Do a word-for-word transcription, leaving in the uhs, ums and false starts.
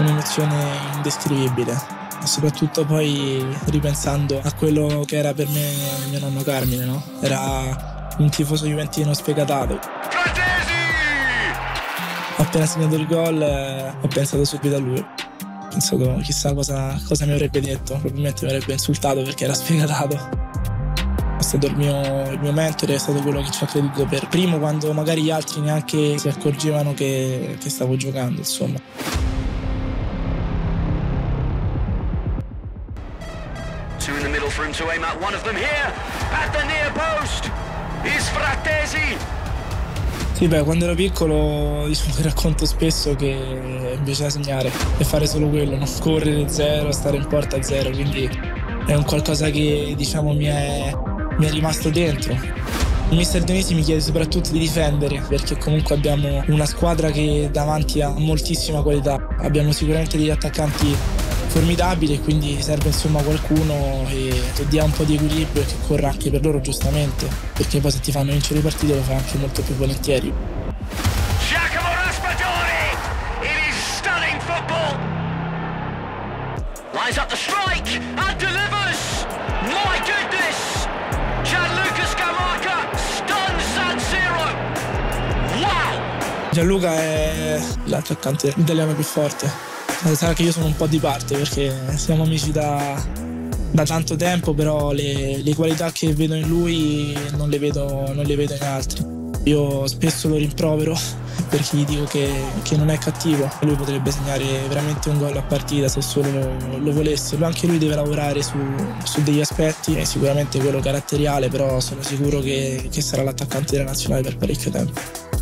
un'emozione indescrivibile. Soprattutto poi ripensando a quello che era per me mio nonno Carmine, no? Era un tifoso juventino sfegatato. Frattesi! Appena ha segnato il gol eh, ho pensato subito a lui. Ho pensato chissà cosa, cosa mi avrebbe detto, probabilmente mi avrebbe insultato perché era sfegatato. È stato il mio, il mio mentore, è stato quello che ci ha creduto per primo quando magari gli altri neanche si accorgevano che, che stavo giocando, insomma. In the middle for him to aim at, one of them here at the near post is Frattesi. Sì, beh, quando ero piccolo diciamo che racconto spesso che mi piaceva segnare e fare solo quello, non correre zero, stare in porta zero, quindi è un qualcosa che diciamo mi è, mi è rimasto dentro. Il mister Donismi mi chiede soprattutto di difendere perché comunque abbiamo una squadra che davanti ha moltissima qualità, abbiamo sicuramente degli attaccanti formidabile, quindi serve insomma qualcuno che, che dia un po' di equilibrio e che corra anche per loro, giustamente, perché poi se ti fanno vincere le partite lo fai anche molto più volentieri. Giacomo Raspadori, it is stunning football. Lines up the strike and delivers. My goodness. Gianluca Scamacca stuns San Siro. Wow! Gianluca è l'attaccante italiano più forte. Sarà che io sono un po' di parte perché siamo amici da, da tanto tempo, però le, le qualità che vedo in lui non le vedo, non le vedo in altri. Io spesso lo rimprovero perché gli dico che, che non è cattivo. Lui potrebbe segnare veramente un gol a partita se solo lo, lo volesse. Anche lui deve lavorare su, su degli aspetti, è sicuramente quello caratteriale, però sono sicuro che, che sarà l'attaccante della nazionale per parecchio tempo.